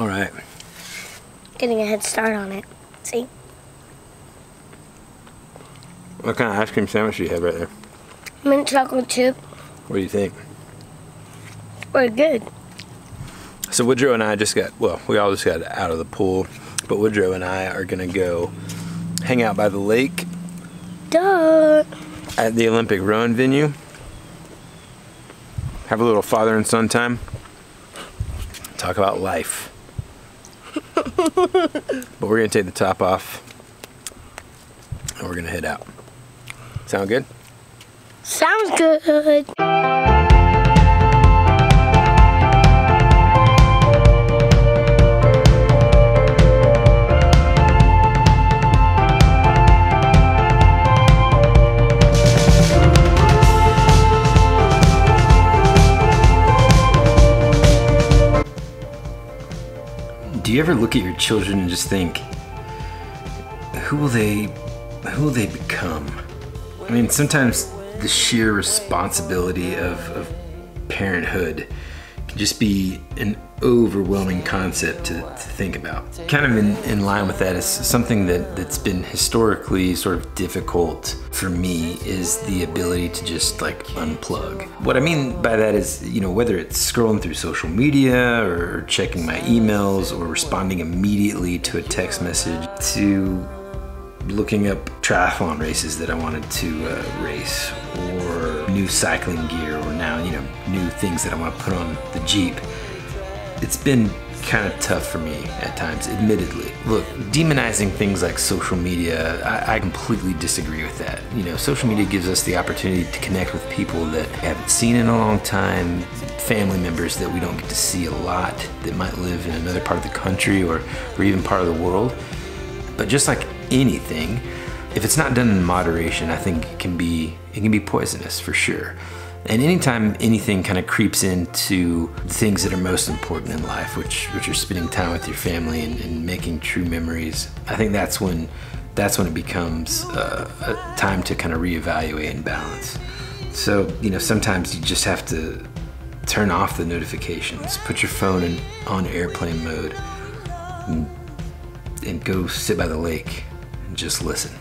All right. Getting a head start on it. See? What kind of ice cream sandwich do you have right there? Mint chocolate chip. What do you think? We're good. So Woodrow and I just got, well, we all just got out of the pool, but Woodrow and I are gonna go hang out by the lake. Duh. At the Olympic Rowing venue. Have a little father and son time. Talk about life. But we're gonna take the top off and we're gonna head out. Sound good? Sounds good. Do you ever look at your children and just think, who will they become? I mean, sometimes the sheer responsibility of parenthood can just be an overwhelming concept to think about. Kind of in line with that is something that's been historically sort of difficult for me is the ability to just like unplug. What I mean by that is, you know, whether it's scrolling through social media or checking my emails or responding immediately to a text message to looking up triathlon races that I wanted to race or new cycling gear or now, you know, new things that I want to put on the Jeep. It's been kind of tough for me at times, admittedly. Look, demonizing things like social media, I completely disagree with that. You know, social media gives us the opportunity to connect with people that I haven't seen in a long time, family members that we don't get to see a lot, that might live in another part of the country or even part of the world. But just like anything, if it's not done in moderation, I think it can be poisonous for sure. And anytime anything kind of creeps into things that are most important in life, which are spending time with your family and making true memories, I think that's when it becomes a time to kind of reevaluate and balance. So, you know, sometimes you just have to turn off the notifications, put your phone on airplane mode, and go sit by the lake and just listen.